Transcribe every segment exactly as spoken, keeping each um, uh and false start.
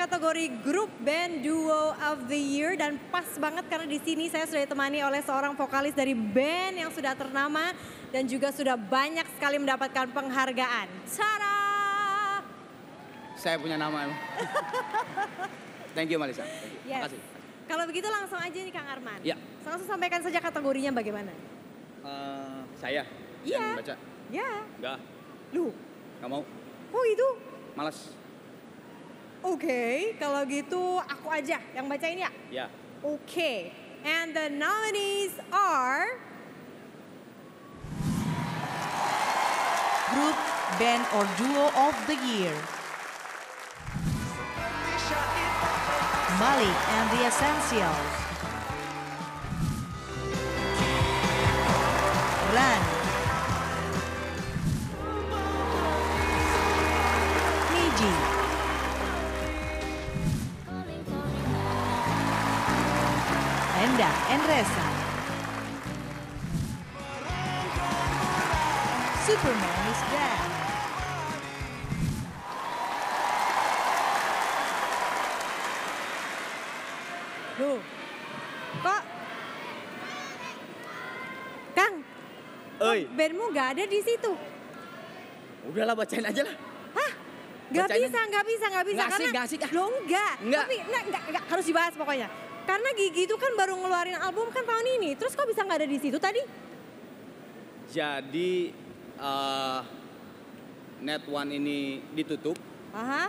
kategori Group Band Duo of the Year dan pas banget karena di sini saya sudah ditemani oleh seorang vokalis dari band yang sudah ternama dan juga sudah banyak sekali mendapatkan penghargaan. Cara. Saya punya nama emang. Thank you Marisa. Yes. Makasih. Kalau begitu langsung aja nih Kang Arman. Ya. Langsung sampaikan saja kategorinya bagaimana? Uh, saya. Iya. Baca. Ya. Enggak. Lu. Gak mau. Oh itu? Malas. Oke, okay, kalau gitu aku aja yang bacain ya? Ya. Yeah. Oke, okay. And the nominees are... Group, Band or Duo of the Year. Malik and The Essentials. Run. Gigi. Enda Endresa. Superman is dead. Loh, kok? Kang, Oi. bandmu gak ada di situ? Udahlah bacain aja lah. Hah? Gak bacain bisa, aja. gak bisa, gak bisa. Gak karena, sih, gak sih. Loh enggak, enggak. Tapi enggak, enggak, enggak, harus dibahas pokoknya. Karena Gigi itu kan baru ngeluarin album kan tahun ini, terus kok bisa nggak ada di situ tadi? Jadi uh, Net One ini ditutup, Aha.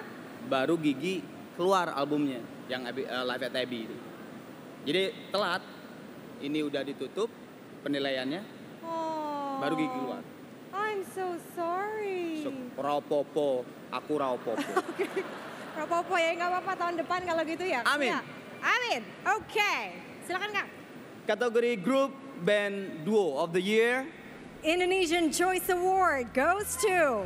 baru Gigi keluar albumnya yang uh, Live at Abbey itu. Jadi telat, ini udah ditutup penilaiannya, oh. baru Gigi keluar. I'm so sorry. So, Rapopo, aku Rapopo. Okay. Rapopo ya nggak apa-apa tahun depan kalau gitu ya. Amin. Ya. Amin. Oke, okay. Silakan Kang. Kategori Group Band Duo of the Year Indonesian Choice Award goes to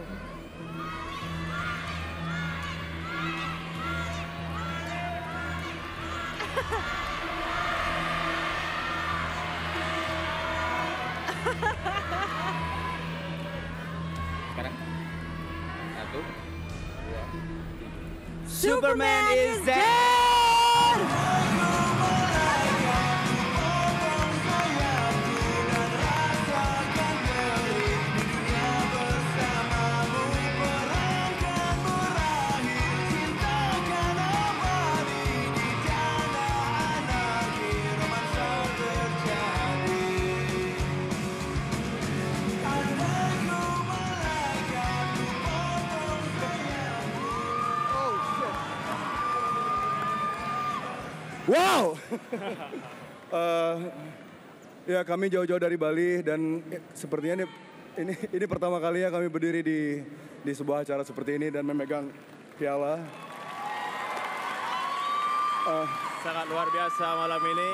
Sekarang satu, dua, Superman is dead. Wow, uh, ya kami jauh-jauh dari Bali dan sepertinya ini, ini ini pertama kalinya kami berdiri di di sebuah acara seperti ini dan memegang piala. Uh, Sangat luar biasa malam ini.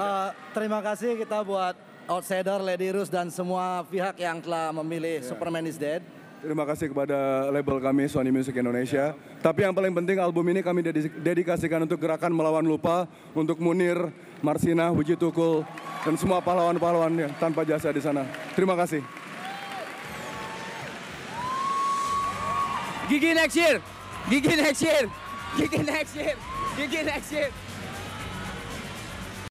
Uh, terima kasih kita buat Outsider, Lady Rus dan semua pihak yang telah memilih yeah. Superman is Dead. Terima kasih kepada label kami Sony Music Indonesia. Ya. Tapi yang paling penting album ini kami dedikasikan untuk gerakan melawan lupa, untuk Munir, Marsinah, Wiji Tukul dan semua pahlawan-pahlawan tanpa jasa di sana. Terima kasih. Gigi next year, Gigi next year, Gigi next year, Gigi next year.